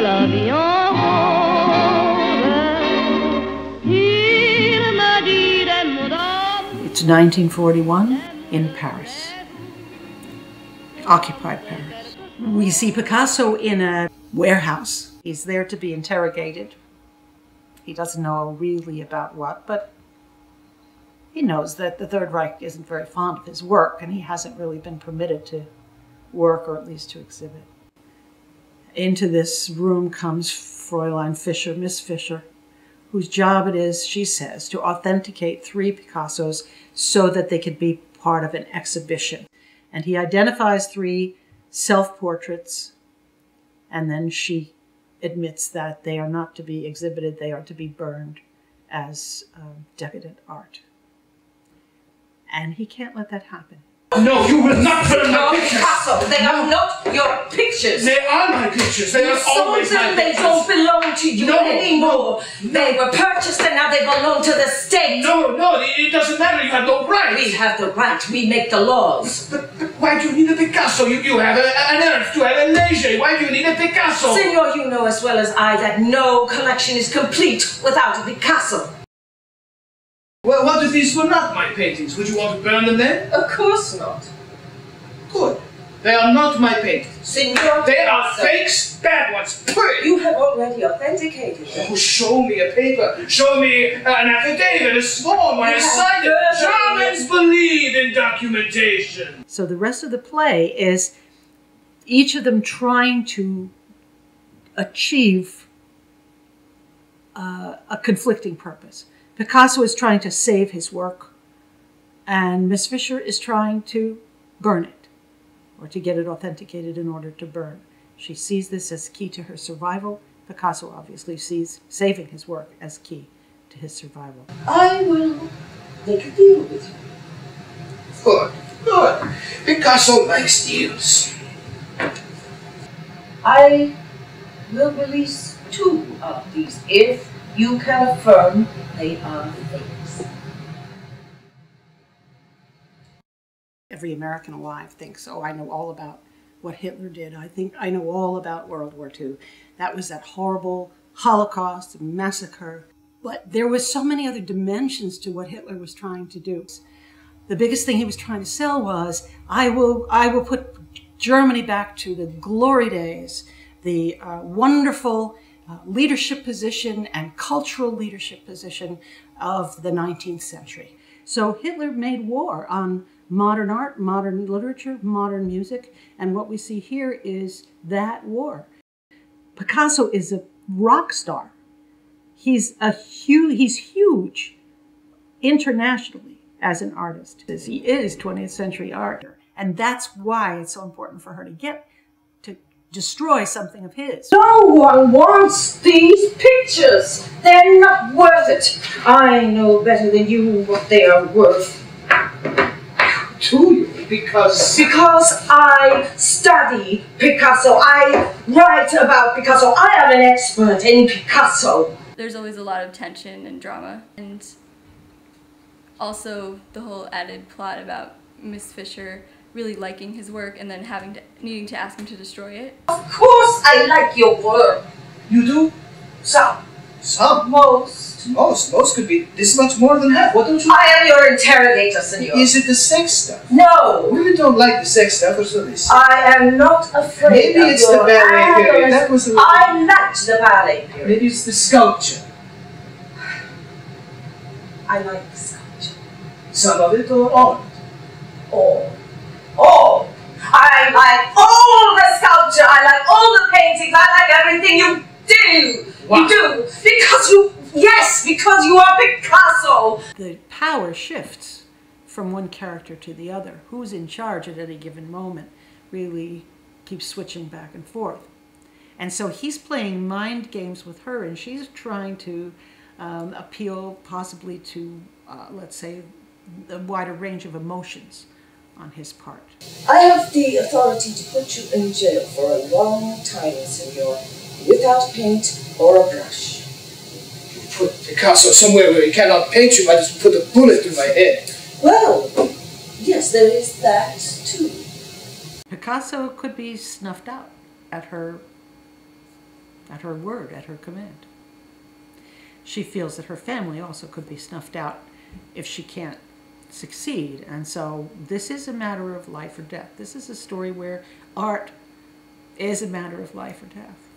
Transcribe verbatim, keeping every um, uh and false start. la vie en rose. Il me dit des mots d'amour. It's nineteen forty-one in Paris. Occupied Paris. We see Picasso in a warehouse. He's there to be interrogated. He doesn't know really about what, but he knows that the Third Reich isn't very fond of his work, and he hasn't really been permitted to work, or at least to exhibit. Into this room comes Fräulein Fischer, Miss Fischer, whose job it is, she says, to authenticate three Picassos so that they could be part of an exhibition. And he identifies three self-portraits, and then she admits that they are not to be exhibited, they are to be burned as um, decadent art. And he can't let that happen. No, you will not burn my pictures! Picasso, they are not your pictures! They are my pictures! They you are always my pictures! They don't belong to you no, anymore! No, they no. were purchased and now they belong to the state! No, no, it, it doesn't matter, you have no right! We have the right, we make the laws! But, but why do you need a Picasso? You, you have a, an earth, you have a leisure, why do you need a Picasso? Senor, you know as well as I that no collection is complete without a Picasso! Well, what if these were not my paintings? Would you want to burn them then? Of course not. Good. They are not my paintings. Signor they Picasso. Are fakes, bad ones. You have already authenticated them. Oh, show me a paper. Show me an affidavit, a sworn one, a signed. Germans believe in documentation. So the rest of the play is each of them trying to achieve uh, a conflicting purpose. Picasso is trying to save his work, and Miss Fisher is trying to burn it, or to get it authenticated in order to burn. She sees this as key to her survival. Picasso obviously sees saving his work as key to his survival. I will make a deal with you. Good, good. Picasso likes deals. I will release two of these if you can affirm they are fakes. Every American alive thinks, oh, I know all about what Hitler did. I think I know all about World War Two. That was that horrible Holocaust massacre. But there was so many other dimensions to what Hitler was trying to do. The biggest thing he was trying to sell was, I will, I will put Germany back to the glory days, the uh, wonderful Uh, leadership position and cultural leadership position of the nineteenth century. So Hitler made war on modern art, modern literature, modern music, and what we see here is that war. Picasso is a rock star. He's a hu- he's huge internationally as an artist, as he is twentieth century art. And that's why it's so important for her to get destroy something of his. No one wants these pictures. They're not worth it. I know better than you what they are worth. To you, because... Because I study Picasso. I write about Picasso. I am an expert in Picasso. There's always a lot of tension and drama, and also the whole added plot about Miss Fisher really liking his work and then having to, needing to ask him to destroy it. Of course I like your work. You do? Some. Some? Most. Most. Most could be this much more than half. What don't you... I am your interrogator, senor. Is it the sex stuff? No. Women don't like the sex stuff, or so they say. I am not afraid Maybe of it's your the ballet period. That was a little... I liked the ballet period. Maybe it's the sculpture. I like the sculpture. Some of it or all of it? All. All. I like all the sculpture, I like all the paintings, I like everything you do. Wow. You do. Because you, yes, because you are Picasso. The power shifts from one character to the other. Who's in charge at any given moment really keeps switching back and forth. And so he's playing mind games with her, and she's trying to um, appeal possibly to, uh, let's say, a wider range of emotions on his part. I have the authority to put you in jail for a long time, senor, without paint or a brush. You put Picasso somewhere where he cannot paint you, I just put a bullet through my head. Well, yes, there is that too. Picasso could be snuffed out at her at her word, at her command. She feels that her family also could be snuffed out if she can't succeed. And so this is a matter of life or death. This is a story where art is a matter of life or death.